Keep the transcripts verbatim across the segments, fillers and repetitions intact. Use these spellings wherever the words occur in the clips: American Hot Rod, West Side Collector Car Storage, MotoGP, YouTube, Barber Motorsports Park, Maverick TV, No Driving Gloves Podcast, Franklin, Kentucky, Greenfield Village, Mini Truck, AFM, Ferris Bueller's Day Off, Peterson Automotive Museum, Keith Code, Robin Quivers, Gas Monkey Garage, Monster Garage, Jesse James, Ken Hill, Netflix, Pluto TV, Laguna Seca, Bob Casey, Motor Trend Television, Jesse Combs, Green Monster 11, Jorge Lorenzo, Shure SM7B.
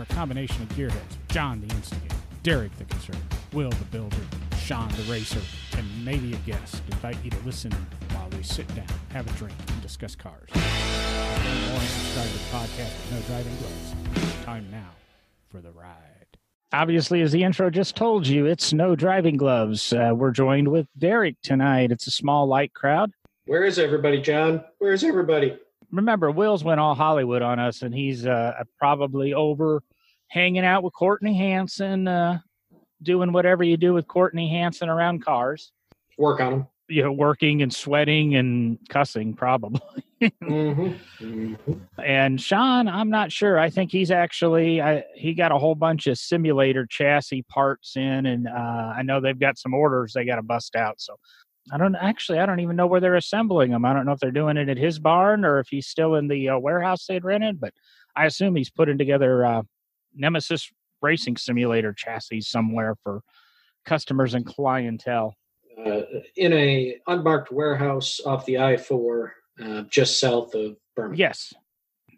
for a combination of gearheads, John the instigator, Derek the conservative, Will the builder, Sean the racer, and maybe a guest, invite you to listen while we sit down, have a drink, and discuss cars. And more, subscribe to the podcast with no driving gloves. Time now for the ride. Obviously, as the intro just told you, it's no driving gloves. Uh, we're joined with Derek tonight. It's a small, light crowd. Where is everybody, John? Where is everybody? Remember, Will's went all Hollywood on us, and he's uh, probably over hanging out with Courtney Hansen, uh, doing whatever you do with Courtney Hansen around cars. Work on them. You know, working and sweating and cussing, probably. Mm-hmm. Mm-hmm. And Sean, I'm not sure. I think he's actually, I, he got a whole bunch of simulator chassis parts in, and uh, I know they've got some orders they got to bust out, so... I don't actually, I don't even know where they're assembling them. I don't know if they're doing it at his barn or if he's still in the uh, warehouse they'd rented, but I assume he's putting together uh, Nemesis Racing Simulator chassis somewhere for customers and clientele. Uh, in a unmarked warehouse off the I four, uh, just south of Birmingham. Yes,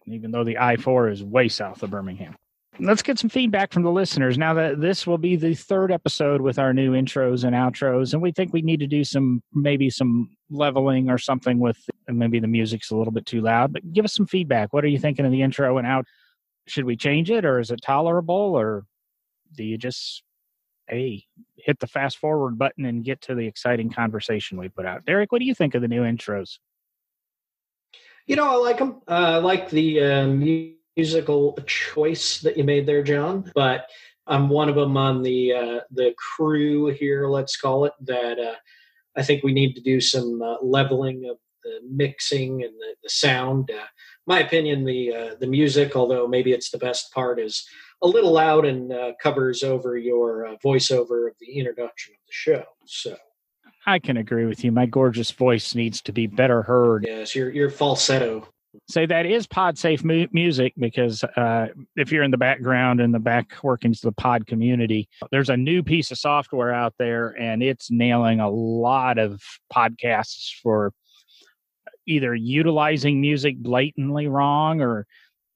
even though the I four is way south of Birmingham. Let's get some feedback from the listeners. Now that this will be the third episode with our new intros and outros, and we think we need to do some, maybe some leveling or something with, and maybe the music's a little bit too loud, but give us some feedback. What are you thinking of the intro and out? Should we change it, or is it tolerable, or do you just, hey, hit the fast forward button and get to the exciting conversation we put out? Derek, what do you think of the new intros? You know, I like them. Uh, I like the um, musical choice that you made there, John, but I'm one of them on the uh, the crew here, let's call it, that uh, I think we need to do some uh, leveling of the mixing and the, the sound. Uh, my opinion, the uh, the music, although maybe it's the best part, is a little loud and uh, covers over your uh, voiceover of the introduction of the show. So I can agree with you. My gorgeous voice needs to be better heard. Yes, your your falsetto. So that is pod safe mu- music, because uh, if you're in the background and the back workings of the pod community, there's a new piece of software out there, and it's nailing a lot of podcasts for either utilizing music blatantly wrong, or,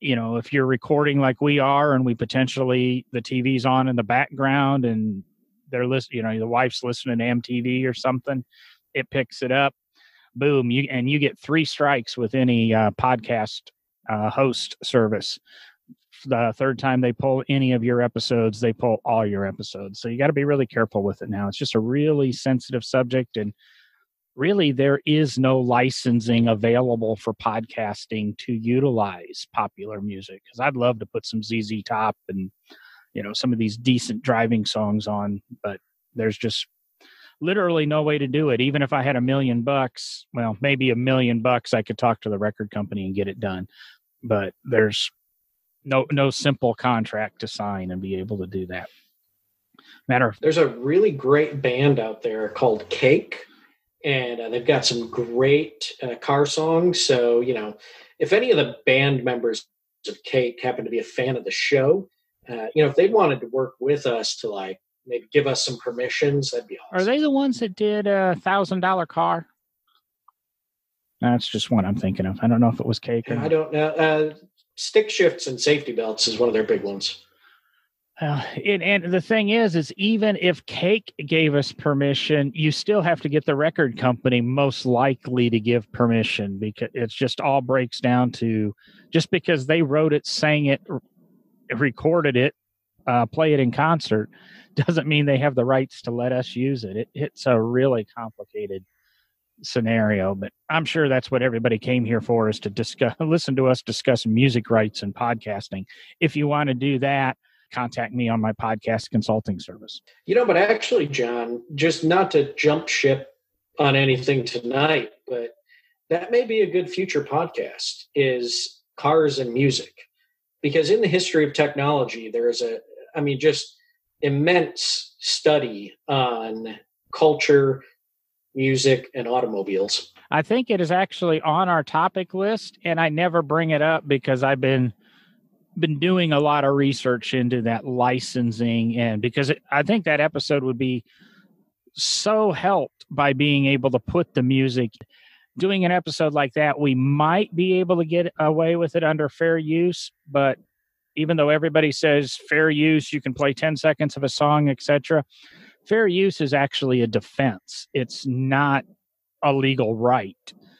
you know, if you're recording like we are and we potentially the T V's on in the background and they're listening, you know, the wife's listening to M T V or something, it picks it up. Boom, you and you get three strikes with any uh, podcast uh, host service. The third time they pull any of your episodes, they pull all your episodes. So you got to be really careful with it now. It's just a really sensitive subject, and really there is no licensing available for podcasting to utilize popular music. Because I'd love to put some Z Z Top and, you know, some of these decent driving songs on, but there's just literally no way to do it. Even if I had a million bucks, well, maybe a million bucks, I could talk to the record company and get it done. But there's no no simple contract to sign and be able to do that. Matter of there's a really great band out there called Cake, and uh, they've got some great uh, car songs. So, you know, if any of the band members of Cake happen to be a fan of the show, uh, you know, if they wanted to work with us to like maybe give us some permissions, that'd be awesome. Are they the ones that did a one thousand dollar car? That's just one I'm thinking of. I don't know if it was Cake or... I don't know. Uh, stick shifts and safety belts is one of their big ones. Uh, and, and the thing is, is even if Cake gave us permission, you still have to get the record company most likely to give permission, because it's just all breaks down to just because they wrote it, sang it, recorded it, Uh, play it in concert, doesn't mean they have the rights to let us use it. it. It's a really complicated scenario, but I'm sure that's what everybody came here for, is to discuss, listen to us discuss music rights and podcasting. If you want to do that, contact me on my podcast consulting service. You know, but actually, John, just not to jump ship on anything tonight, but that may be a good future podcast, is cars and music. Because in the history of technology, there is a, I mean, just immense study on culture, music, and automobiles. I think it is actually on our topic list, and I never bring it up because I've been been doing a lot of research into that licensing, and because it, I think that episode would be so helped by being able to put the music. Doing an episode like that, we might be able to get away with it under fair use, but even though everybody says fair use, you can play ten seconds of a song, et cetera, fair use is actually a defense. It's not a legal right.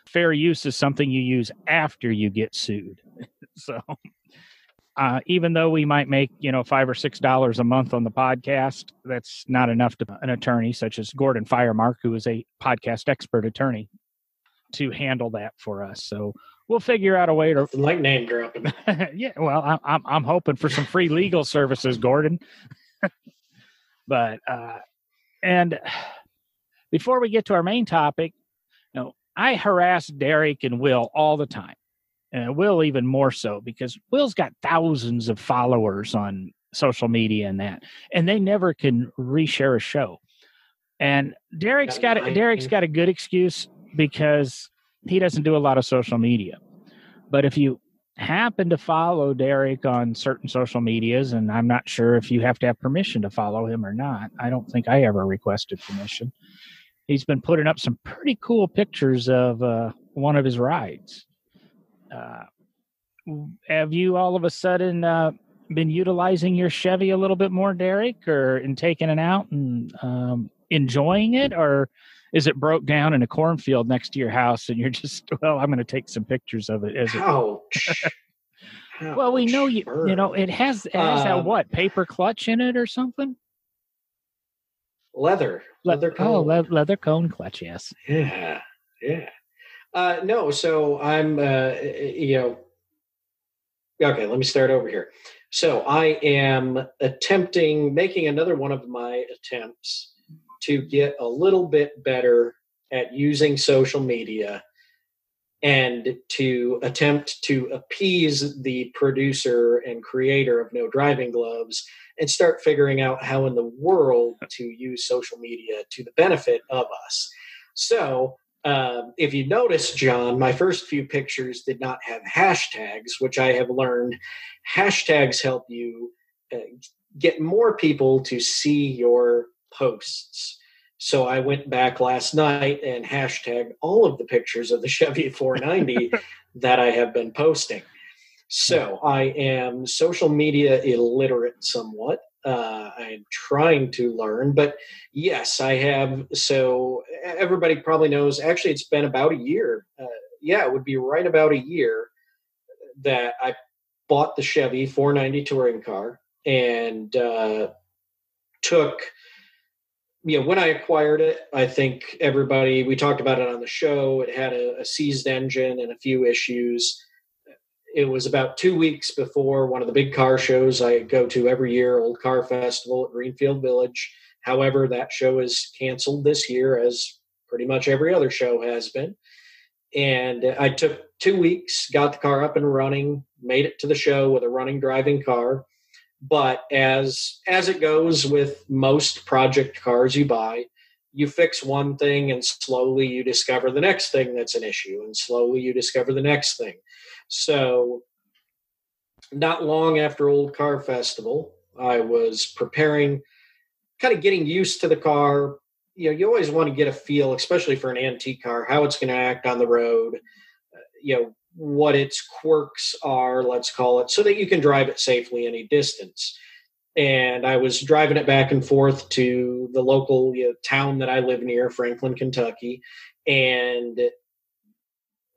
Fair use is something you use after you get sued. So uh, even though we might make, you know, five or six dollars a month on the podcast, that's not enough to an attorney such as Gordon Firemark, who is a podcast expert attorney, to handle that for us. So we'll figure out a way to like name dropping. Yeah, well, I'm I'm hoping for some free legal services, Gordon. But uh, and before we get to our main topic, you know, I harass Derek and Will all the time, and Will even more so because Will's got thousands of followers on social media and that, and they never can reshare a show. And Derek's got a, Derek's got a good excuse because he doesn't do a lot of social media. But if you happen to follow Derek on certain social medias, and I'm not sure if you have to have permission to follow him or not. I don't think I ever requested permission. He's been putting up some pretty cool pictures of uh, one of his rides. Uh, have you all of a sudden uh, been utilizing your Chevy a little bit more, Derek, or in taking it out and um, enjoying it, or is it broke down in a cornfield next to your house and you're just, well, I'm going to take some pictures of it as it. Ouch. Well, we know you, you know, it has, it has uh, that what, paper clutch in it or something? Leather. Leather cone. Oh, le- leather cone clutch, yes. Yeah, yeah. Uh, no, so I'm, uh, you know, okay, let me start over here. So I am attempting, making another one of my attempts to get a little bit better at using social media and to attempt to appease the producer and creator of No Driving Gloves and start figuring out how in the world to use social media to the benefit of us. So um, if you notice, John, my first few pictures did not have hashtags, which I have learned hashtags help you uh, get more people to see your posts. So I went back last night and hashtagged all of the pictures of the Chevy four ninety that I have been posting. So I am social media illiterate somewhat. Uh, I'm trying to learn, but yes, I have. So everybody probably knows, actually, it's been about a year. Uh, yeah, it would be right about a year that I bought the Chevy four ninety touring car and uh, took... Yeah, when I acquired it, I think everybody, we talked about it on the show. It had a, a seized engine and a few issues. It was about two weeks before one of the big car shows I go to every year, Old Car Festival at Greenfield Village. However, that show is canceled this year, as pretty much every other show has been. And I took two weeks, got the car up and running, made it to the show with a running driving car. But as as it goes with most project cars you buy, you fix one thing and slowly you discover the next thing that's an issue, and slowly you discover the next thing. So not long after Old Car Festival, I was preparing, kind of getting used to the car. You know, you always want to get a feel, especially for an antique car, how it's going to act on the road, you know, what its quirks are, let's call it, so that you can drive it safely any distance. And I was driving it back and forth to the local you know, town that I live near, Franklin, Kentucky. And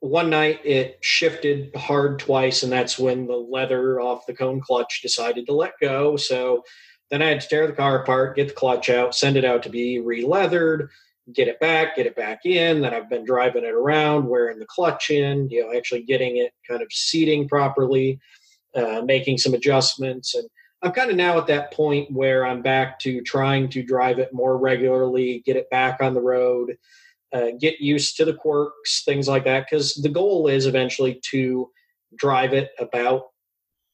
one night it shifted hard twice, and that's when the leather off the cone clutch decided to let go. So then I had to tear the car apart, get the clutch out, send it out to be re-leathered, get it back, get it back in. Then I've been driving it around, wearing the clutch in, you know, actually getting it kind of seating properly, uh, making some adjustments. And I'm kind of now at that point where I'm back to trying to drive it more regularly, get it back on the road, uh, get used to the quirks, things like that. Because the goal is eventually to drive it about,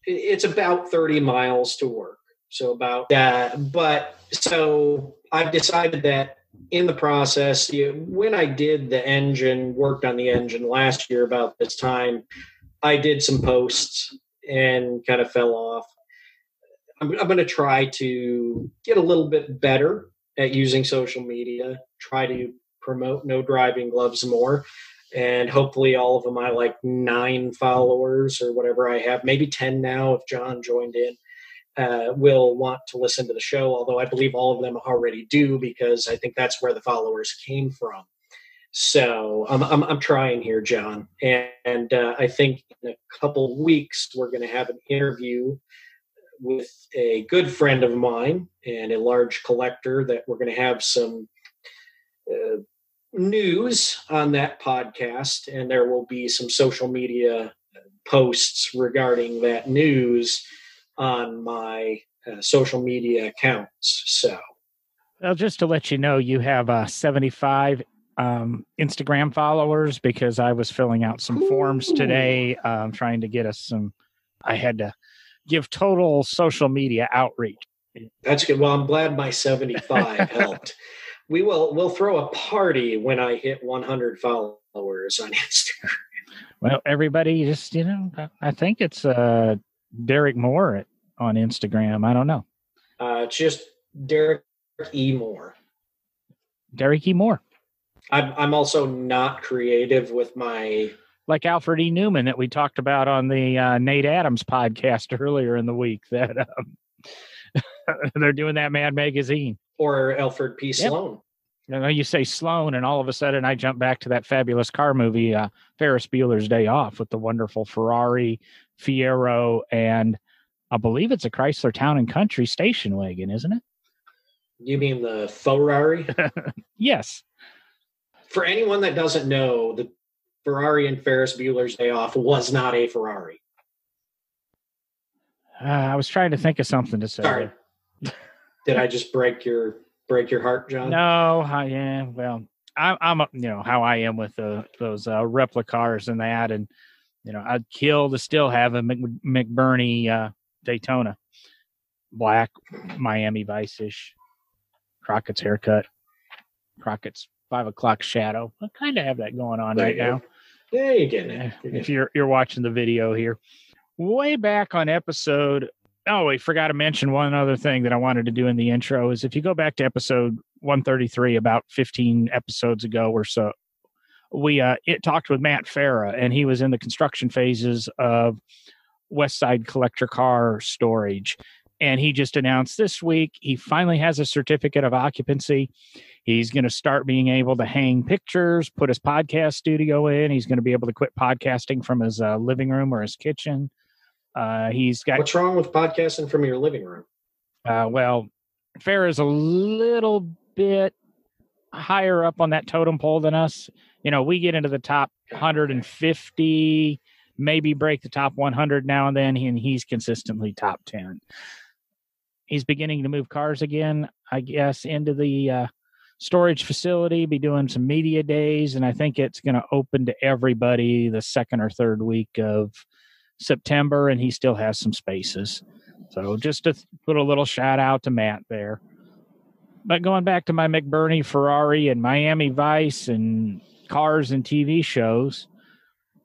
it's about thirty miles to work. So about that. But so I've decided that in the process, when I did the engine, worked on the engine last year about this time, I did some posts and kind of fell off. I'm, I'm going to try to get a little bit better at using social media, try to promote No Driving Gloves more. and hopefully all of them, I like nine followers or whatever I have, maybe ten now if John joined in, uh, will want to listen to the show, although I believe all of them already do because I think that's where the followers came from. So I'm, I'm, I'm trying here, John. And, and uh, I think in a couple weeks, we're going to have an interview with a good friend of mine and a large collector that we're going to have some uh, news on that podcast. And there will be some social media posts regarding that news on my uh, social media accounts. So, well, just to let you know, you have uh, seventy-five um, Instagram followers because I was filling out some Ooh. forms today, um, trying to get us some. I had to give total social media outreach. That's good. Well, I'm glad my seventy-five helped. We will, we'll throw a party when I hit one hundred followers on Instagram. Well, everybody just, you know, I think it's uh, Derek Moore at, on Instagram. I don't know. Uh, it's just Derek E. Moore. Derek E. Moore. I'm, I'm also not creative with my... Like Alfred E. Newman that we talked about on the uh, Nate Adams podcast earlier in the week. That um, they're doing that Mad Magazine. Or Alfred P. Sloan. Yep. You know, you say Sloan, and all of a sudden I jump back to that fabulous car movie, uh, Ferris Bueller's Day Off, with the wonderful Ferrari, Fiero, and I believe it's a Chrysler Town and Country station wagon, isn't it? You mean the Ferrari? Yes. For anyone that doesn't know, the Ferrari and Ferris Bueller's Day Off was not a Ferrari. Uh, I was trying to think of something to say. Sorry. Did I just break your break your heart, John? No, I am. Well, I, I'm, you know, how I am with uh, those uh, replica cars and that. And, you know, I'd kill to still have a Mc, McBurney uh, Daytona. Black, Miami Vice-ish. Crockett's haircut. Crockett's five o'clock shadow. I kind of have that going on there right now. Yeah, you're getting it. You're if you're you're watching the video here. Way back on episode... Oh, I forgot to mention one other thing that I wanted to do in the intro is if you go back to episode one thirty-three, about fifteen episodes ago or so, we uh, it talked with Matt Farah, and he was in the construction phases of West Side Collector Car Storage. And he just announced this week he finally has a certificate of occupancy. He's going to start being able to hang pictures, put his podcast studio in. He's going to be able to quit podcasting from his uh, living room or his kitchen. Uh, he's got. What's wrong with podcasting from your living room? Uh, well, Farah's a little bit higher up on that totem pole than us. You know, we get into the top one hundred fifty, maybe break the top one hundred now and then, and he's consistently top ten. He's beginning to move cars again, I guess, into the uh, storage facility, be doing some media days, and I think it's going to open to everybody the second or third week of September, and he still has some spaces. So just to put a little shout out to Matt there. But going back to my McBurney Ferrari and Miami Vice and cars and T V shows,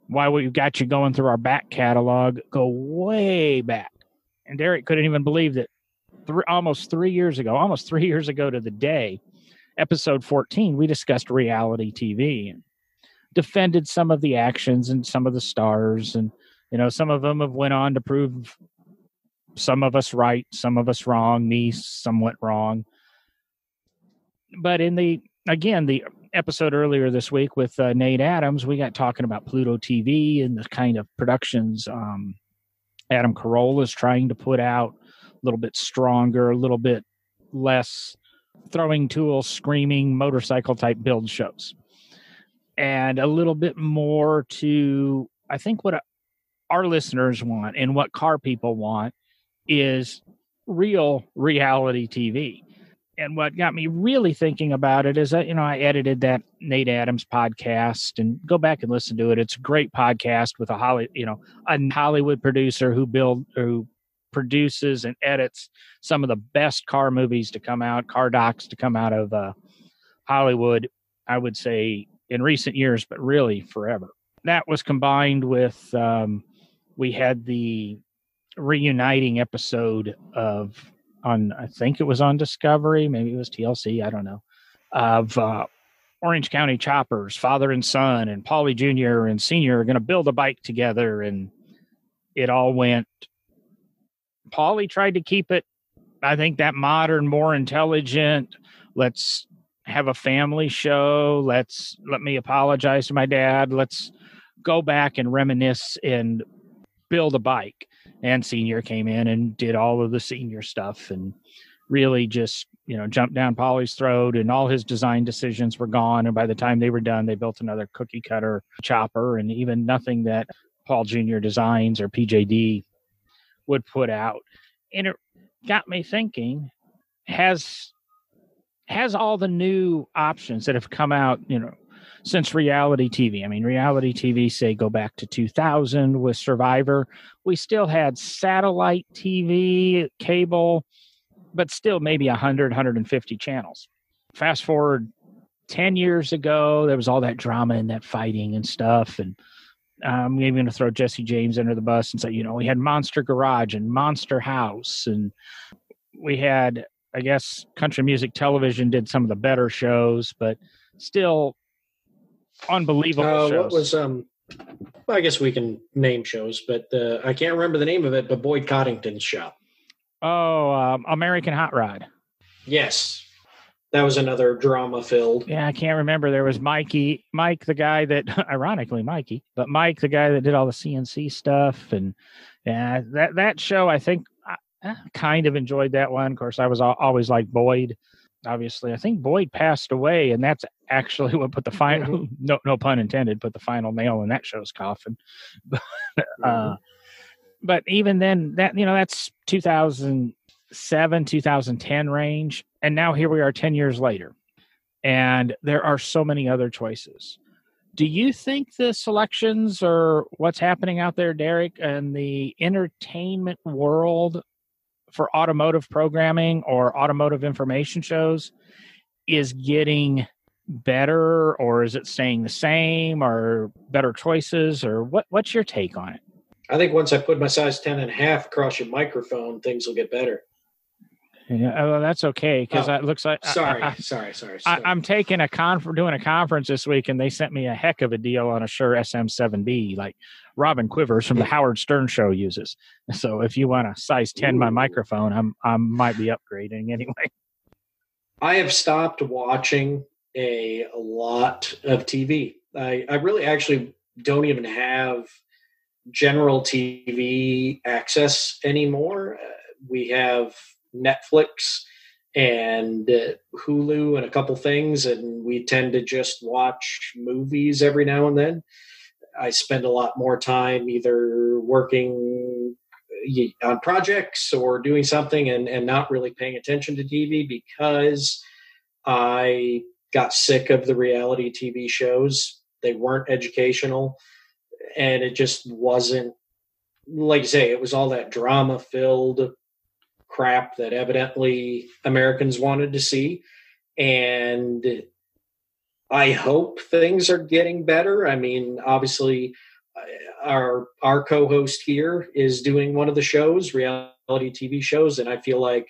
while we've got you going through our back catalog, go way back. And Derek couldn't even believe that th- almost three years ago, almost three years ago to the day, episode fourteen, we discussed reality T V and defended some of the actions and some of the stars, and you know, some of them have went on to prove some of us right, some of us wrong, me somewhat wrong. But in the, again, the episode earlier this week with uh, Nate Adams, we got talking about Pluto T V and the kind of productions um, Adam Carolla is trying to put out, a little bit stronger, a little bit less throwing tools, screaming, motorcycle-type build shows. And a little bit more to, I think what... A, our listeners want and what car people want is real reality T V. And what got me really thinking about it is that, you know, I edited that Nate Adams podcast, and go back and listen to it. It's a great podcast with a Holly, you know, a Hollywood producer who build, who produces and edits some of the best car movies to come out, car docs to come out of uh, Hollywood, I would say in recent years, but really forever. That was combined with, um, we had the reuniting episode of on, I think it was on Discovery, maybe it was T L C, I don't know, of uh, Orange County Choppers, father and son, and Paulie Junior and Senior are going to build a bike together. And it all went. Paulie tried to keep it, I think, that modern, more intelligent, let's have a family show. Let's let me apologize to my dad. Let's go back and reminisce and build a bike. And Senior came in and did all of the Senior stuff and really just, you know, jumped down Paulie's throat, and all his design decisions were gone. And by the time they were done, they built another cookie cutter chopper, and even nothing that Paul Junior Designs or P J D would put out. And it got me thinking, has has all the new options that have come out, you know, since reality T V. I mean, reality T V, say, go back to two thousand with Survivor. We still had satellite T V, cable, but still maybe one hundred, one hundred fifty channels. Fast forward ten years ago, there was all that drama and that fighting and stuff. And I'm even going to throw Jesse James under the bus and say, you know, we had Monster Garage and Monster House. And we had, I guess, Country Music Television did some of the better shows, but still unbelievable uh, shows. What was, um, well, I guess we can name shows, but uh, I can't remember the name of it, but Boyd Coddington's shop. Oh, um, American Hot Rod. Yes. That was another drama filled. Yeah, I can't remember. There was Mikey, Mike, the guy that, ironically, Mikey, but Mike, the guy that did all the C N C stuff. And yeah, that, that show, I think I kind of enjoyed that one. Of course, I was always like Boyd. Obviously, I think Boyd passed away, and that's actually what put the final, mm-hmm. no, no pun intended, put the final nail in that show's coffin. But, mm-hmm. uh, But even then, that, you know, that's two thousand seven, two thousand ten range. And now here we are ten years later. And there are so many other choices. Do you think the selections or what's happening out there, Derek, in the entertainment world for automotive programming or automotive information shows is getting better, or is it staying the same, or better choices, or what? What's your take on it? I think once I put my size ten and a half across your microphone, things will get better. Yeah, well, that's okay, because oh, it looks like... Sorry, I, I, sorry, sorry. sorry. I, I'm taking a conf- doing a conference this week, and they sent me a heck of a deal on a Shure S M seven B, like Robin Quivers from the Howard Stern Show uses. So if you want to size ten Ooh. my microphone, I'm I might be upgrading anyway. I have stopped watching a lot of T V. I, I really actually don't even have... general T V access anymore. Uh, we have Netflix and uh, Hulu and a couple things, and we tend to just watch movies every now and then. I spend a lot more time either working on projects or doing something and, and not really paying attention to T V, because I got sick of the reality T V shows. They weren't educational. And it just wasn't, like I say, it was all that drama-filled crap that evidently Americans wanted to see. And I hope things are getting better. I mean, obviously, our our co-host here is doing one of the shows, reality T V shows, and I feel like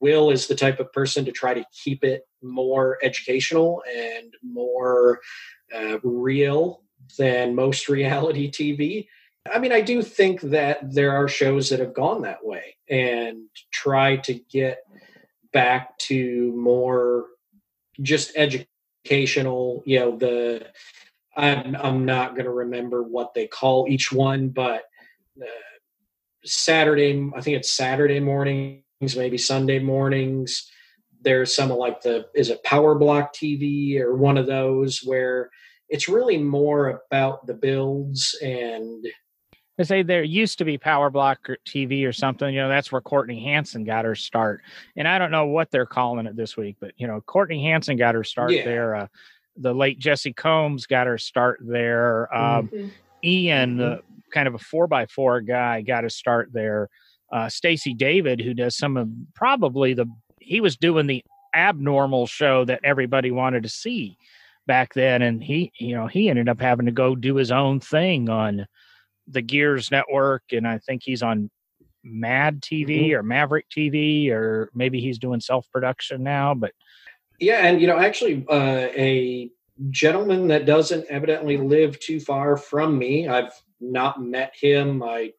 Will is the type of person to try to keep it more educational and more uh, real than most reality T V. I mean, I do think that there are shows that have gone that way and try to get back to more just educational, you know, the, I'm, I'm not going to remember what they call each one, but uh, Saturday, I think it's Saturday mornings, maybe Sunday mornings. There's some of like the, is it Power Block T V or one of those where it's really more about the builds. And I say there used to be Power Block or T V or something, you know, that's where Courtney Hansen got her start. And I don't know what they're calling it this week, but you know, Courtney Hansen got her start yeah. there. Uh, the late Jesse Combs got her start there. Um, mm-hmm. Ian, mm-hmm. the kind of a four by four guy, got his start there. Uh, Stacy David, who does some of probably the, he was doing the abnormal show that everybody wanted to see back then, and he, you know, he ended up having to go do his own thing on the Gears Network, and I think he's on Mad T V mm-hmm. or Maverick T V, or maybe he's doing self-production now. But Yeah, and, you know, actually uh, a gentleman that doesn't evidently live too far from me. I've not met him. I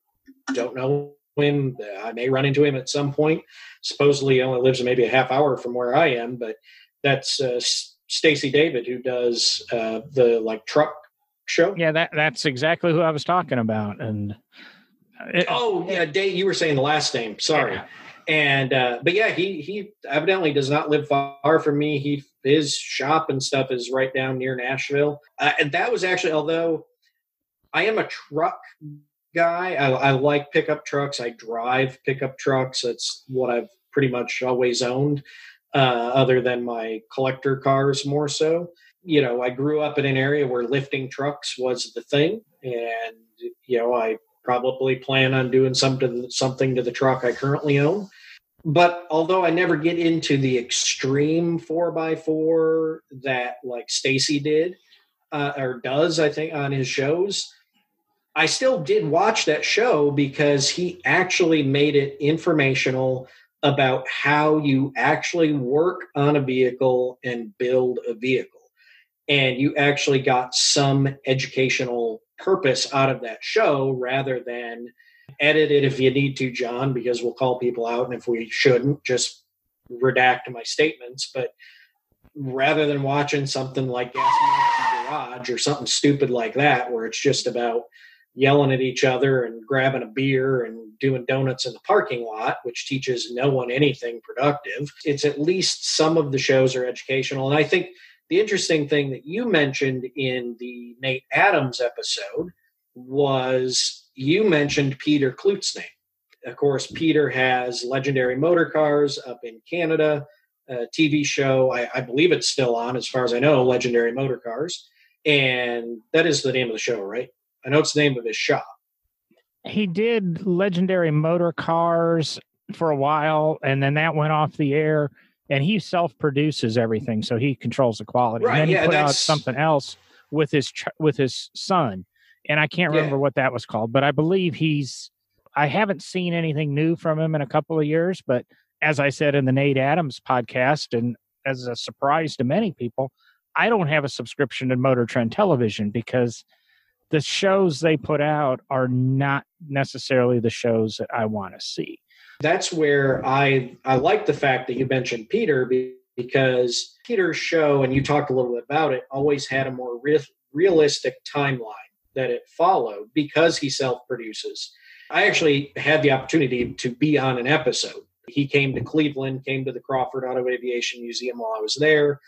don't know him. I may run into him at some point. Supposedly he only lives maybe a half hour from where I am, but that's uh, Stacy David, who does uh, the, like, truck show. Yeah, that that's exactly who I was talking about. And it, oh, yeah, Dave, you were saying the last name. Sorry. Yeah. And, uh, but yeah, he, he evidently does not live far from me. He, his shop and stuff is right down near Nashville. Uh, and that was actually, although I am a truck guy, I, I like pickup trucks. I drive pickup trucks. That's what I've pretty much always owned, uh, other than my collector cars more so. You know, I grew up in an area where lifting trucks was the thing. And, you know, I probably plan on doing something, something to the truck I currently own. But although I never get into the extreme four by four that like Stacy did uh, or does, I think, on his shows, I still did watch that show because he actually made it informational about how you actually work on a vehicle and build a vehicle. And you actually got some educational purpose out of that show rather than edit it if you need to, John, because we'll call people out. And if we shouldn't, just redact my statements. But rather than watching something like Gas Monkey Garage or something stupid like that, where it's just about yelling at each other and grabbing a beer and doing donuts in the parking lot, which teaches no one anything productive, it's at least some of the shows are educational. And I think the interesting thing that you mentioned in the Nate Adams episode was you mentioned Peter Kloet's name. Of course, Peter has Legendary Motor Cars up in Canada, a T V show. I, I believe it's still on, as far as I know, Legendary Motor Cars. And that is the name of the show, right? I know it's the name of his shop. He did Legendary Motor Cars for a while, and then that went off the air. And he self-produces everything, so he controls the quality. Right, and then he yeah, put out something else with his ch- with his son, and I can't remember yeah. what that was called. But I believe he's. I haven't seen anything new from him in a couple of years. But as I said in the Nate Adams podcast, and as a surprise to many people, I don't have a subscription to Motor Trend Television because the shows they put out are not necessarily the shows that I want to see. That's where I, I like the fact that you mentioned Peter be, because Peter's show, and you talked a little bit about it, always had a more re- realistic timeline that it followed because he self-produces. I actually had the opportunity to be on an episode. He came to Cleveland, came to the Crawford Auto Aviation Museum while I was there.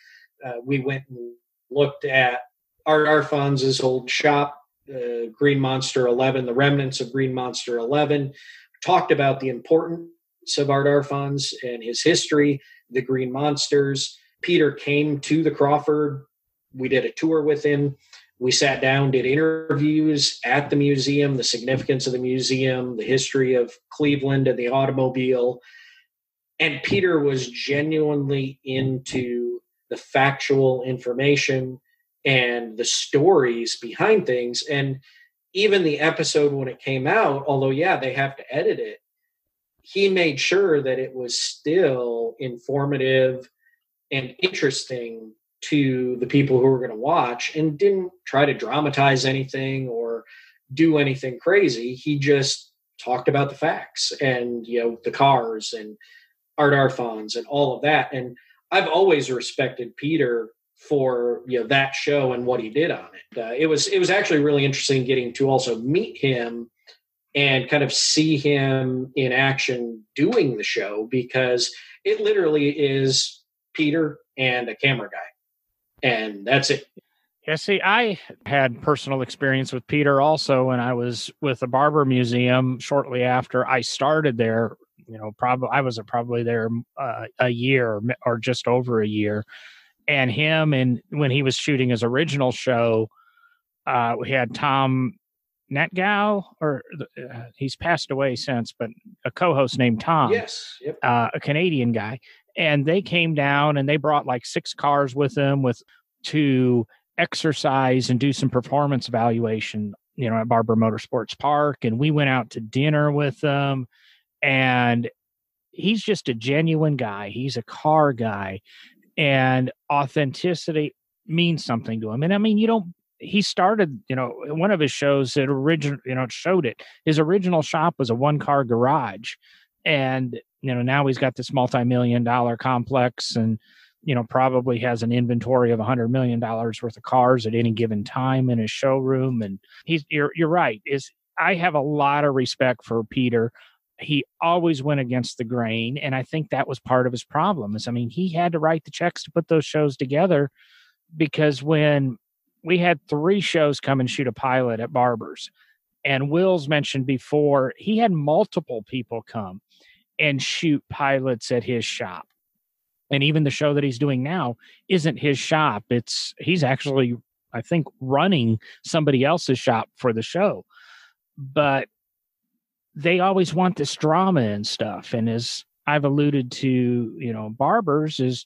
Uh, we went and looked at Art Arfons' old shop, uh, Green Monster eleven, the remnants of Green Monster eleven. Talked about the importance of Art Arfons and his history, the Green Monsters. Peter came to the Crawford. We did a tour with him. We sat down, did interviews at the museum, the significance of the museum, the history of Cleveland and the automobile. And Peter was genuinely into the factual information and the stories behind things. And even the episode when it came out, although, yeah, they have to edit it, he made sure that it was still informative and interesting to the people who were going to watch and didn't try to dramatize anything or do anything crazy. He just talked about the facts and, you know, the cars and Art Arfons and all of that. And I've always respected Peter for, you know, that show and what he did on it. Uh, it was it was actually really interesting getting to also meet him and kind of see him in action doing the show, because it literally is Peter and a camera guy, and that's it. Yeah, see, I had personal experience with Peter also when I was with the Barber Museum shortly after I started there. You know, probably I was probably there uh, a year or just over a year. And him, and when he was shooting his original show, uh, we had Tom Netgow, or uh, he's passed away since, but a co-host named Tom, yes, yep. uh, a Canadian guy. And they came down and they brought like six cars with them with to exercise and do some performance evaluation, you know, at Barber Motorsports Park. And we went out to dinner with them, and he's just a genuine guy. He's a car guy. and authenticity means something to him. And I mean, you don't, he started, you know, one of his shows that original, you know, showed it. His original shop was a one car garage. And, you know, now he's got this multi-million dollar complex and, you know, probably has an inventory of a hundred million dollars worth of cars at any given time in his showroom. And he's, you're, you're right. Is I have a lot of respect for Peter. He always went against the grain. And I think that was part of his problem is, I mean, he had to write the checks to put those shows together, because when we had three shows come and shoot a pilot at Barber's, and Will's mentioned before, he had multiple people come and shoot pilots at his shop. And even the show that he's doing now isn't his shop. It's he's actually, I think, running somebody else's shop for the show. But they always want this drama and stuff. And as I've alluded to, you know, Barber's is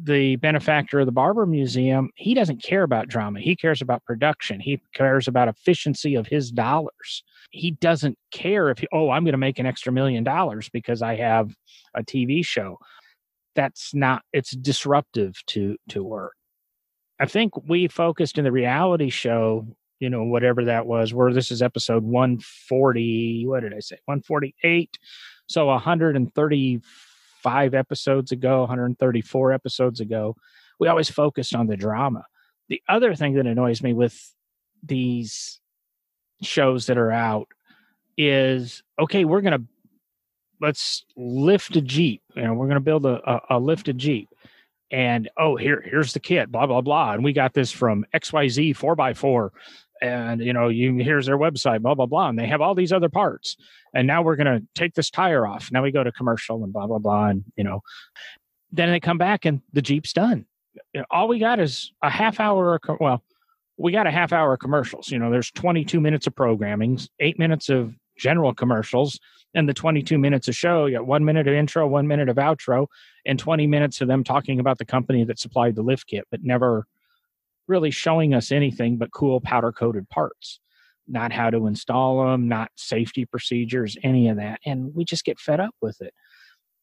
the benefactor of the Barber Museum. He doesn't care about drama. He cares about production. He cares about efficiency of his dollars. He doesn't care if, he, oh, I'm going to make an extra million dollars because I have a T V show. That's not, it's disruptive to, to work. I think we focused in the reality show, you know, whatever that was, where this is episode one forty, what did I say? one forty-eight. So one hundred thirty-five episodes ago, one hundred thirty-four episodes ago, we always focused on the drama. The other thing that annoys me with these shows that are out is, okay, we're going to, let's lift a Jeep, you know, we're going to build a, a, a lifted Jeep. And, oh, here, here's the kit, blah, blah, blah. And we got this from X Y Z four by four. And, you know, you here's their website, blah, blah, blah. And they have all these other parts. And now we're going to take this tire off. Now we go to commercial and blah, blah, blah. And, you know, then they come back and the Jeep's done. All we got is a half hour. Well, we got a half hour of commercials. You know, there's twenty-two minutes of programming, eight minutes of general commercials, and the twenty-two minutes of show. You got one minute of intro, one minute of outro, and twenty minutes of them talking about the company that supplied the lift kit, but never really showing us anything but cool powder coated parts, not how to install them, not safety procedures, any of that. And we just get fed up with it.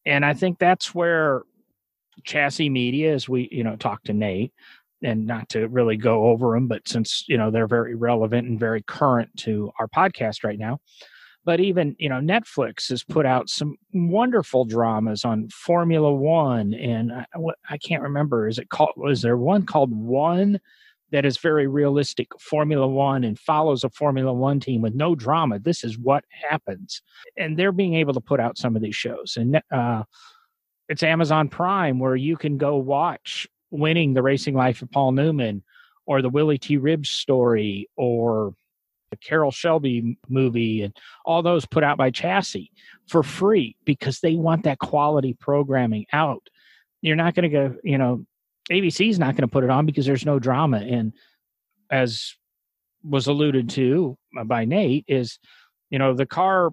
And I think that's where Chassis Media, as we, you know, talk to Nate, and not to really go over them, but since, you know, they're very relevant and very current to our podcast right now. But even, you know, Netflix has put out some wonderful dramas on Formula One. And I, I can't remember, is it called, was there one called One that is very realistic Formula One and follows a Formula One team with no drama? This is what happens. And they're being able to put out some of these shows. And uh, it's Amazon Prime, where you can go watch Winning: The Racing Life of Paul Newman, or the Willie T. Ribbs Story, or the Carol Shelby movie, and all those put out by Chassis for free, because they want that quality programming out. You're not going to go, you know, A B C's not going to put it on because there's no drama. And as was alluded to by Nate is, you know, the car,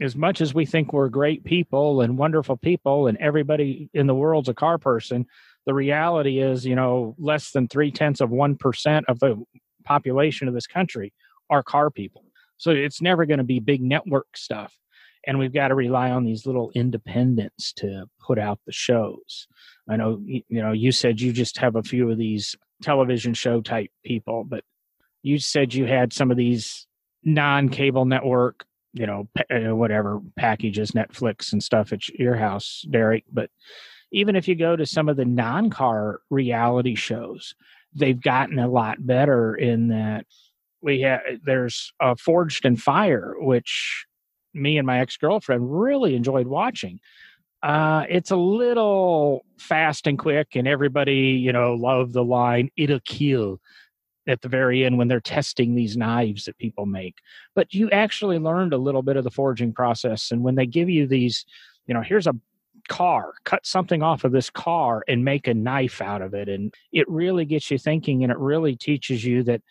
as much as we think we're great people and wonderful people and everybody in the world's a car person, the reality is, you know, less than three tenths of one percent of the population of this country are car people. So it's never going to be big network stuff. And we've got to rely on these little independents to put out the shows. I know, you know, you said you just have a few of these television show type people, but you said you had some of these non-cable network, you know, whatever packages, Netflix and stuff at your house, Derek. But even if you go to some of the non-car reality shows, they've gotten a lot better in that we have, there's uh, Forged in Fire, which me and my ex-girlfriend really enjoyed watching. Uh, it's a little fast and quick, and everybody, you know, loved the line, "It'll kill," at the very end when they're testing these knives that people make. But you actually learned a little bit of the forging process. And when they give you these, you know, here's a car, cut something off of this car and make a knife out of it. And it really gets you thinking, and it really teaches you that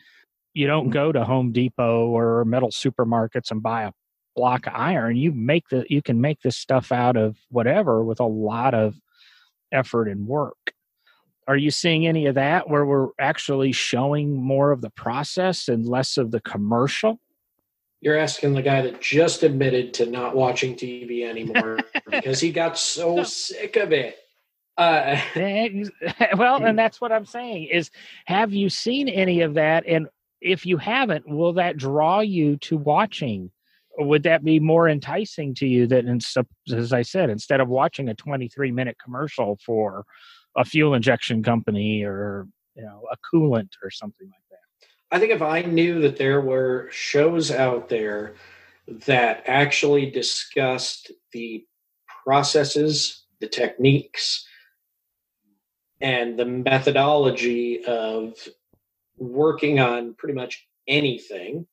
you don't go to Home Depot or metal supermarkets and buy a block of iron. You make the, you can make this stuff out of whatever with a lot of effort and work. Are you seeing any of that where we're actually showing more of the process and less of the commercial? You're asking the guy that just admitted to not watching T V anymore because he got so sick of it. Uh, well, and that's what I'm saying is, have you seen any of that? And if you haven't, will that draw you to watching? Or would that be more enticing to you than, as I said, instead of watching a twenty-three minute commercial for a fuel injection company or, you know, a coolant or something like that? I think if I knew that there were shows out there that actually discussed the processes, the techniques, and the methodology of working on pretty much anything,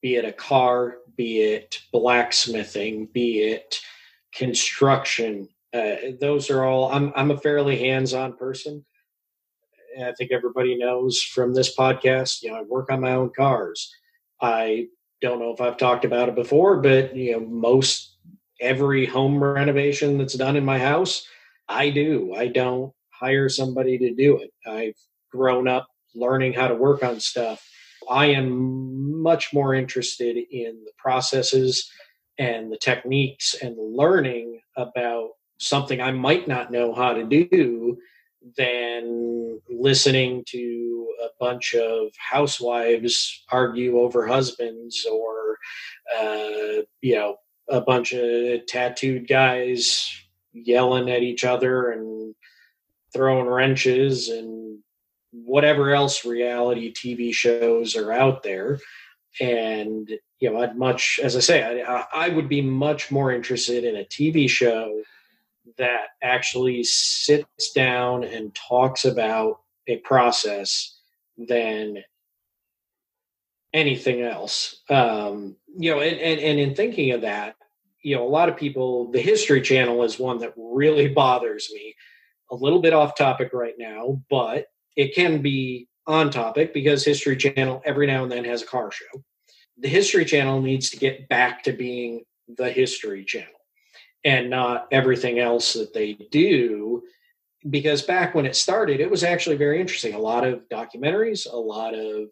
be it a car, be it blacksmithing, be it construction. Uh, those are all, I'm, I'm a fairly hands-on person. I think everybody knows from this podcast, you know, I work on my own cars. I don't know if I've talked about it before, but, you know, most every home renovation that's done in my house, I do. I don't hire somebody to do it. I've grown up learning how to work on stuff. I am much more interested in the processes and the techniques and learning about something I might not know how to do than listening to a bunch of housewives argue over husbands, or, uh, you know, a bunch of tattooed guys yelling at each other and throwing wrenches and whatever else reality T V shows are out there. And, you know, I'd much, as I say, I, I would be much more interested in a T V show that actually sits down and talks about a process than anything else. Um, you know, and, and, and in thinking of that, you know, a lot of people, the History Channel is one that really bothers me. A little bit off topic right now, but it can be on topic because History Channel every now and then has a car show. The History Channel needs to get back to being the History Channel and not everything else that they do, because back when it started, it was actually very interesting. A lot of documentaries, a lot of,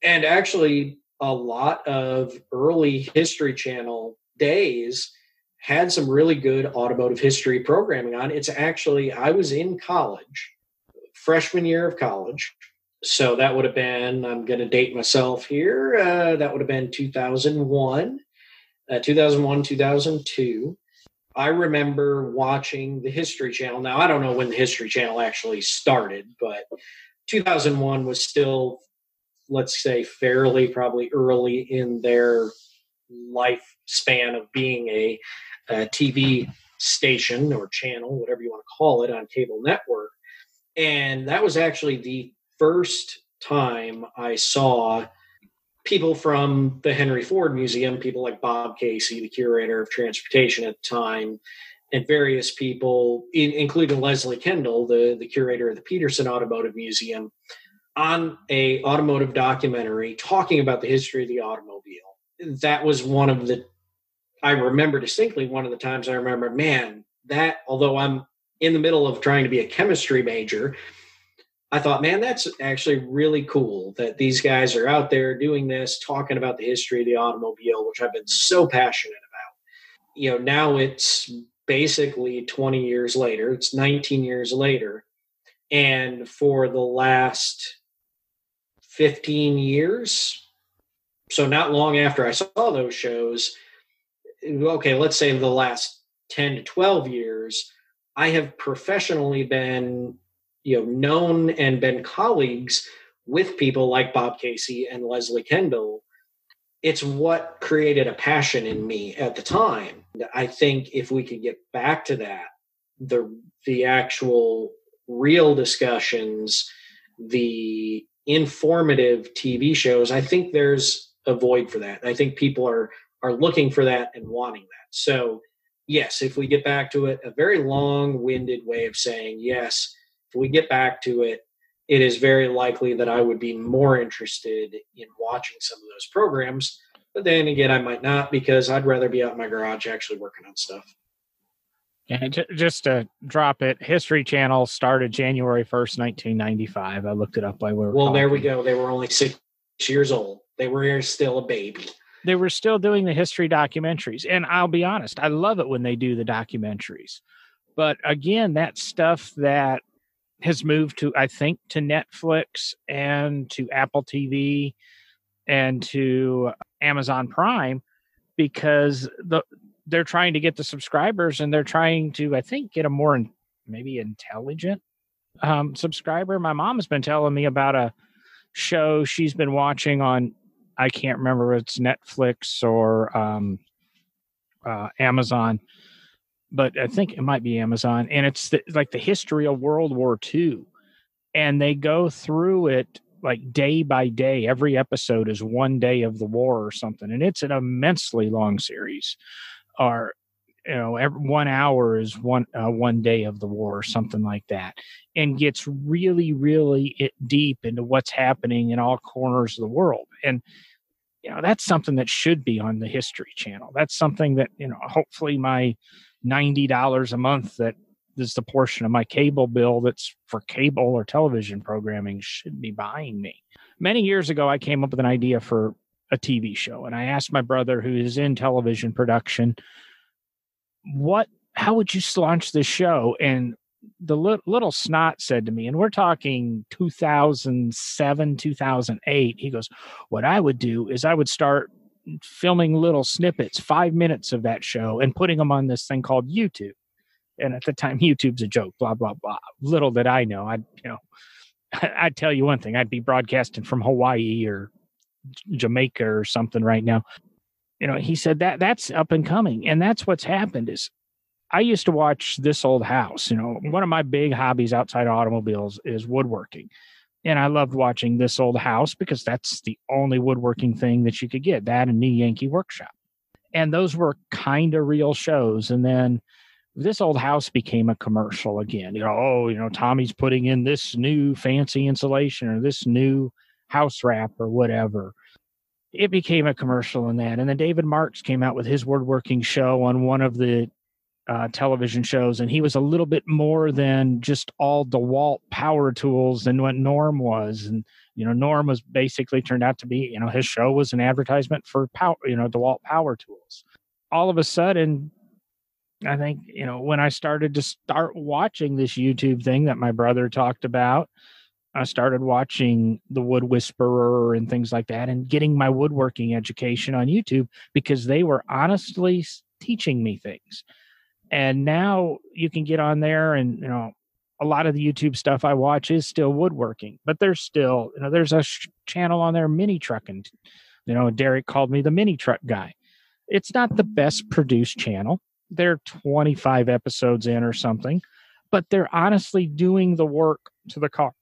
and actually a lot of early History Channel days had some really good automotive history programming on. It's actually, I was in college, freshman year of college. So that would have been, I'm going to date myself here. Uh, that would have been two thousand one, uh, two thousand one, two thousand two. I remember watching the History Channel. Now, I don't know when the History Channel actually started, but two thousand one was still, let's say, fairly probably early in their lifespan of being a, a T V station or channel, whatever you want to call it, on cable network. And that was actually the first time I saw people from the Henry Ford Museum, people like Bob Casey, the curator of transportation at the time, and various people, in, including Leslie Kendall, the, the curator of the Peterson Automotive Museum, on a automotive documentary talking about the history of the automobile. That was one of the, I remember distinctly, one of the times I remember, man, that, although I'm in the middle of trying to be a chemistry major, I thought, man, that's actually really cool that these guys are out there doing this, talking about the history of the automobile, which I've been so passionate about. You know, now it's basically twenty years later, it's nineteen years later. And for the last fifteen years, so not long after I saw those shows, okay, let's say the last ten to twelve years, I have professionally been, you know, known and been colleagues with people like Bob Casey and Leslie Kendall. It's what created a passion in me at the time. I think if we could get back to that, the the actual real discussions, the informative T V shows, I think there's a void for that. I think people are are looking for that and wanting that. So yes, if we get back to it, a very long-winded way of saying yes, if we get back to it, it is very likely that I would be more interested in watching some of those programs. But then again, I might not, because I'd rather be out in my garage actually working on stuff. And just to drop it, History Channel started January first, nineteen ninety-five. I looked it up while we were Well, talking. There we go. They were only six years old. They were still a baby. They were still doing the history documentaries. And I'll be honest, I love it when they do the documentaries. But again, that's stuff that has moved to, I think, to Netflix and to Apple T V and to Amazon Prime, because the, they're trying to get the subscribers, and they're trying to, I think, get a more in, maybe intelligent um, subscriber. My mom has been telling me about a show she's been watching on, I can't remember if it's Netflix or um, uh, Amazon, but I think it might be Amazon. And it's the, like the history of World War Two. And they go through it like day by day. Every episode is one day of the war or something. And it's an immensely long series, or, you know, every, one hour is one, uh, one day of the war or something like that. And gets really, really it deep into what's happening in all corners of the world. And, you know, that's something that should be on the History Channel. That's something that, you know, hopefully my ninety dollars a month, that is the portion of my cable bill that's for cable or television programming, should be buying me. Many years ago, I came up with an idea for a T V show, and I asked my brother, who is in television production, what, how would you launch this show? And the li- little snot said to me, and we're talking two thousand seven, two thousand eight, he goes, what I would do is I would start filming little snippets, five minutes of that show, and putting them on this thing called YouTube. And at the time, YouTube's a joke, blah, blah, blah. Little did I know, I'd, you know, I'd tell you one thing, I'd be broadcasting from Hawaii or Jamaica or something right now. You know, he said that that's up and coming. And that's what's happened is I used to watch This Old House. You know, one of my big hobbies outside of automobiles is woodworking. And I loved watching This Old House because that's the only woodworking thing that you could get, that and New Yankee Workshop. And those were kind of real shows. And then This Old House became a commercial again. You know, oh, you know, Tommy's putting in this new fancy insulation or this new house wrap or whatever. It became a commercial in that. And then David Marks came out with his woodworking show on one of the Uh, television shows, and he was a little bit more than just all DeWalt power tools than what Norm was. And, you know, Norm was basically turned out to be, you know, his show was an advertisement for power, you know, DeWalt power tools. All of a sudden, I think, you know, when I started to start watching this YouTube thing that my brother talked about, I started watching The Wood Whisperer and things like that, and getting my woodworking education on YouTube, because they were honestly teaching me things. And now you can get on there, and, you know, a lot of the YouTube stuff I watch is still woodworking, but there's still, you know, there's a sh- channel on there, Mini Truck. And, you know, Derek called me the Mini Truck guy. It's not the best produced channel. They're twenty-five episodes in or something, but they're honestly doing the work to the car.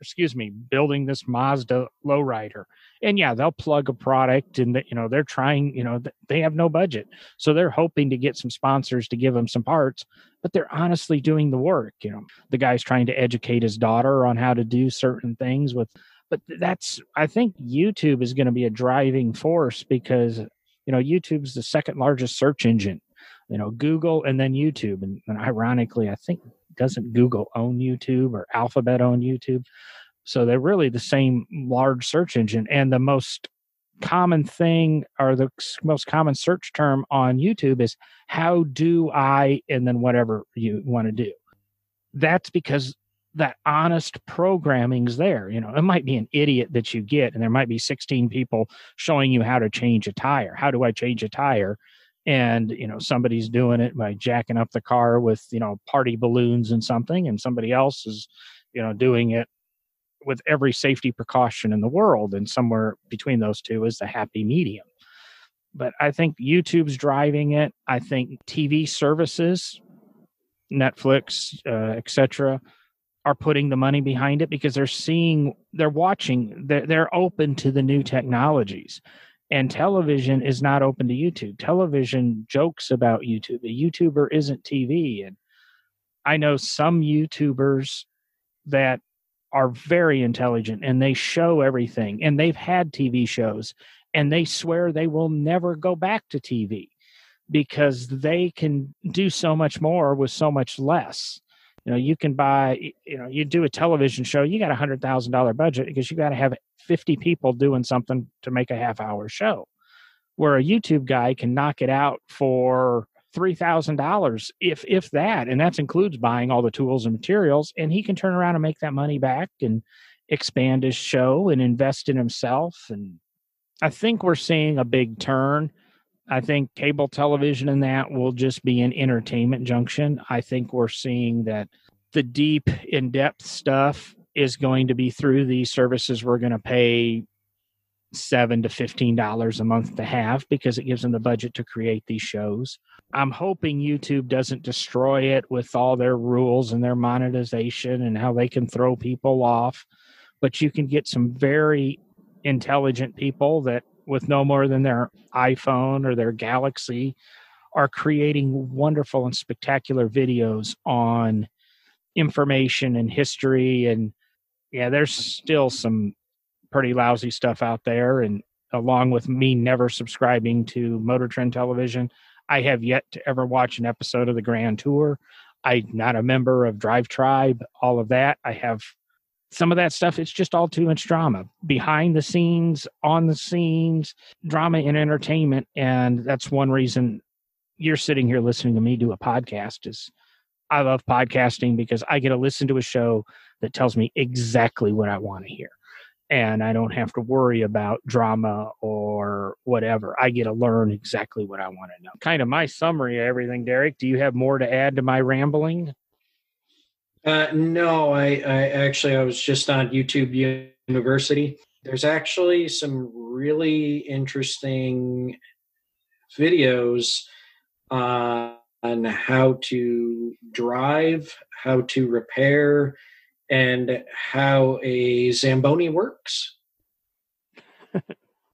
Excuse me, building this Mazda lowrider. And yeah, they'll plug a product, and, you know, they're trying, you know, they have no budget. So they're hoping to get some sponsors to give them some parts, but they're honestly doing the work. You know, the guy's trying to educate his daughter on how to do certain things with, but that's, I think YouTube is going to be a driving force, because, you know, YouTube's the second largest search engine, you know, Google and then YouTube. And, and ironically, I think, doesn't Google own YouTube, or Alphabet own YouTube? So they're really the same large search engine. And the most common thing, or the most common search term on YouTube, is how do I, and then whatever you want to do. That's because that honest programming's there. You know, it might be an idiot that you get, and there might be sixteen people showing you how to change a tire. How do I change a tire? And, you know, somebody's doing it by jacking up the car with, you know, party balloons and something. And somebody else is, you know, doing it with every safety precaution in the world. And somewhere between those two is the happy medium. But I think YouTube's driving it. I think T V services, Netflix, uh, et cetera, are putting the money behind it, because they're seeing, they're watching, they're, they're open to the new technologies. And television is not open to YouTube. Television jokes about YouTube. A YouTuber isn't T V. And I know some YouTubers that are very intelligent, and they show everything, and they've had T V shows, and they swear they will never go back to T V, because they can do so much more with so much less. You know, you can buy, you know, you do a television show, you got a hundred thousand dollar budget, because you got to have fifty people doing something to make a half hour show, where a YouTube guy can knock it out for three thousand dollars, if if that, and that includes buying all the tools and materials. And he can turn around and make that money back and expand his show and invest in himself. And I think we're seeing a big turn. I think cable television and that will just be an entertainment junction. I think we're seeing that the deep, in-depth stuff is going to be through these services we're going to pay seven to fifteen dollars a month to have, because it gives them the budget to create these shows. I'm hoping YouTube doesn't destroy it with all their rules and their monetization and how they can throw people off. But you can get some very intelligent people that, with no more than their iPhone or their Galaxy, are creating wonderful and spectacular videos on information and history. And yeah, there's still some pretty lousy stuff out there. And along with me never subscribing to Motor Trend Television, I have yet to ever watch an episode of the Grand Tour. I'm not a member of Drive Tribe, all of that. I have some of that stuff. It's just all too much drama behind the scenes, on the scenes, drama and entertainment. And that's one reason you're sitting here listening to me do a podcast, is I love podcasting because I get to listen to a show that tells me exactly what I want to hear. And I don't have to worry about drama or whatever. I get to learn exactly what I want to know. Kind of my summary of everything, Derek. Do you have more to add to my rambling? Uh, no, I, I actually, I was just on YouTube University. There's actually some really interesting videos uh, on how to drive, how to repair, and how a Zamboni works.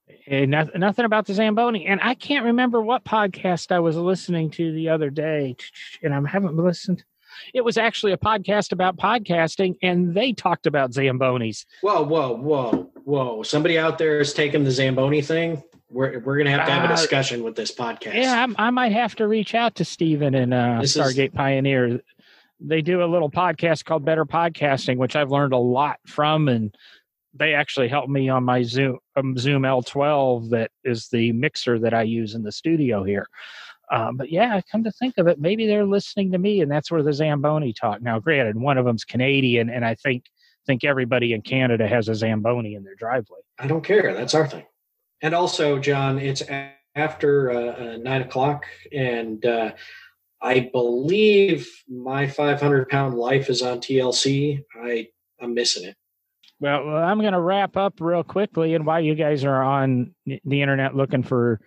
Hey, not, nothing about the Zamboni. And I can't remember what podcast I was listening to the other day, and I haven't listened. It was actually a podcast about podcasting, and they talked about Zambonis. Whoa, whoa, whoa, whoa. Somebody out there is taking the Zamboni thing. We're we're going to have to have a discussion uh, with this podcast. Yeah, I, I might have to reach out to Steven and uh, Stargate is... Pioneer. They do a little podcast called Better Podcasting, which I've learned a lot from, and they actually helped me on my Zoom, um, Zoom L twelve that is the mixer that I use in the studio here. Um, but yeah, come to think of it, maybe they're listening to me, and that's where the Zamboni talk. Now, granted, one of them's Canadian, and I think think everybody in Canada has a Zamboni in their driveway. I don't care. That's our thing. And also, John, it's after uh, nine o'clock, and uh, I believe My five hundred pound Life is on T L C. I I'm missing it. Well, I'm going to wrap up real quickly, and while you guys are on the internet looking for,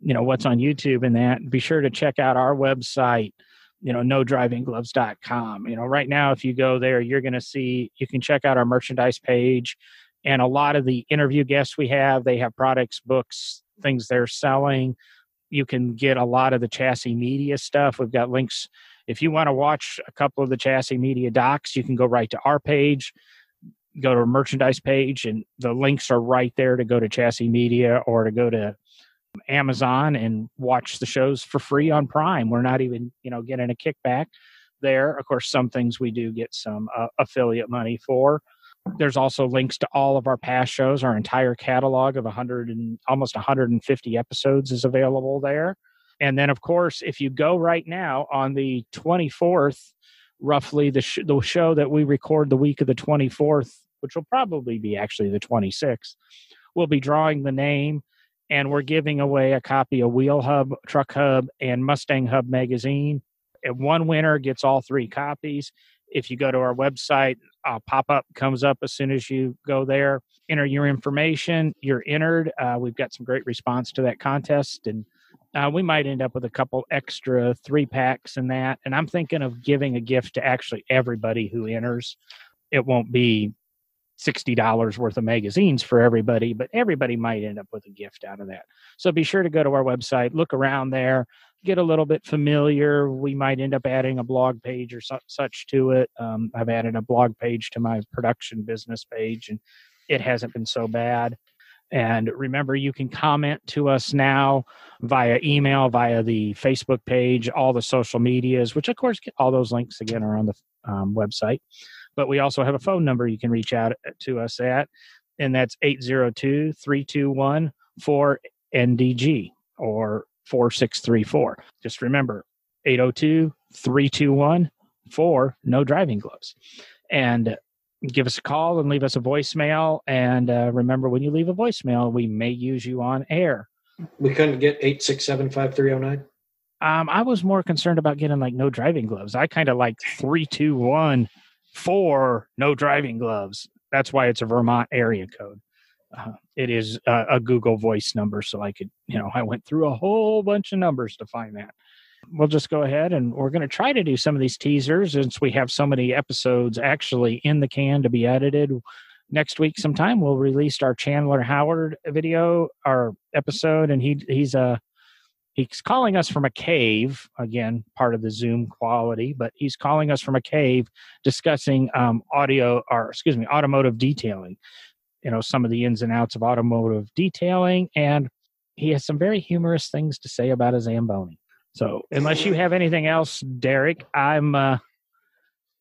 you know, what's on YouTube and that, be sure to check out our website, you know, no driving gloves dot com. You know, right now, if you go there, you're going to see, you can check out our merchandise page and a lot of the interview guests we have. They have products, books, things they're selling. You can get a lot of the Chassis Media stuff. We've got links. If you want to watch a couple of the Chassis Media docs, you can go right to our page, go to our merchandise page, and the links are right there to go to Chassis Media or to go to Amazon and watch the shows for free on Prime. We're not even, you know, getting a kickback there. Of course, some things we do get some uh, affiliate money for. There's also links to all of our past shows. Our entire catalog of one hundred and almost one hundred fifty episodes is available there. And then, of course, if you go right now on the twenty-fourth, roughly the, sh- the show that we record the week of the twenty-fourth, which will probably be actually the twenty-sixth, we'll be drawing the name. And we're giving away a copy of Wheel Hub, Truck Hub, and Mustang Hub magazine. And one winner gets all three copies. If you go to our website, a pop-up comes up as soon as you go there. Enter your information. You're entered. Uh, we've got some great response to that contest. And uh, we might end up with a couple extra three-packs and that. And I'm thinking of giving a gift to actually everybody who enters. It won't be sixty dollars worth of magazines for everybody, but everybody might end up with a gift out of that. So be sure to go to our website, look around there, get a little bit familiar. We might end up adding a blog page or su- such to it. Um, I've added a blog page to my production business page, and it hasn't been so bad. And remember, you can comment to us now via email, via the Facebook page, all the social medias, which, of course, all those links, again, are on the um, website. But we also have a phone number you can reach out to us at, and that's eight zero two, three two one, four N D G or four six three four. Just remember, eight oh two, three two one, four no driving gloves. And give us a call and leave us a voicemail. And uh, remember, when you leave a voicemail, we may use you on air. We couldn't get eight six seven, five three oh nine. Um, I was more concerned about getting like no driving gloves. I kind of like three, two, one, four, no driving gloves. That's why it's a Vermont area code. Uh, it is uh, a Google voice number. So I could, you know, I went through a whole bunch of numbers to find that. We'll just go ahead and we're going to try to do some of these teasers since we have so many episodes actually in the can to be edited. Next week sometime we'll release our Chandler Howard video, our episode. And he he's a, he's calling us from a cave, again, part of the Zoom quality, but he's calling us from a cave discussing um, audio or, excuse me, automotive detailing, you know, some of the ins and outs of automotive detailing. And he has some very humorous things to say about a Zamboni. So unless you have anything else, Derek, I'm uh,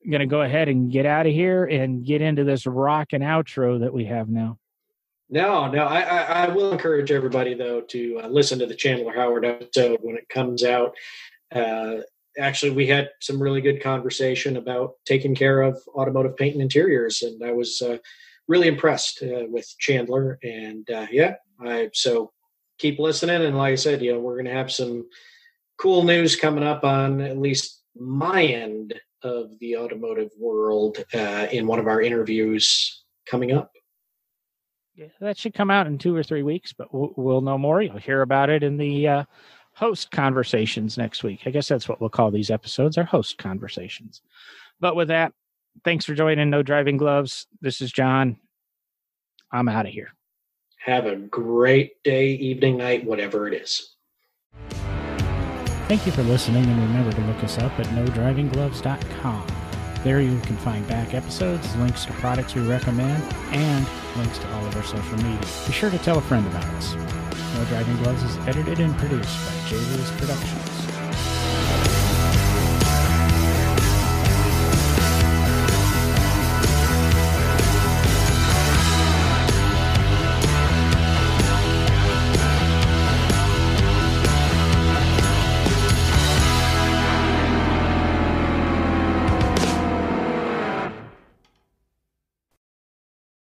going to go ahead and get out of here and get into this rockin' outro that we have now. No, no, I, I, I will encourage everybody, though, to uh, listen to the Chandler Howard episode when it comes out. Uh, actually, we had some really good conversation about taking care of automotive paint and interiors, and I was uh, really impressed uh, with Chandler. And, uh, yeah, I so keep listening. And like I said, you know, we're going to have some cool news coming up on at least my end of the automotive world uh, in one of our interviews coming up. Yeah, that should come out in two or three weeks, but we'll, we'll know more. You'll hear about it in the uh, host conversations next week. I guess that's what we'll call these episodes, our host conversations. But with that, thanks for joining No Driving Gloves. This is John. I'm out of here. Have a great day, evening, night, whatever it is. Thank you for listening, and remember to look us up at no driving gloves dot com. There you can find back episodes, links to products we recommend, and links to all of our social media. Be sure to tell a friend about us. No Driving Gloves is edited and produced by J. Lewis Productions.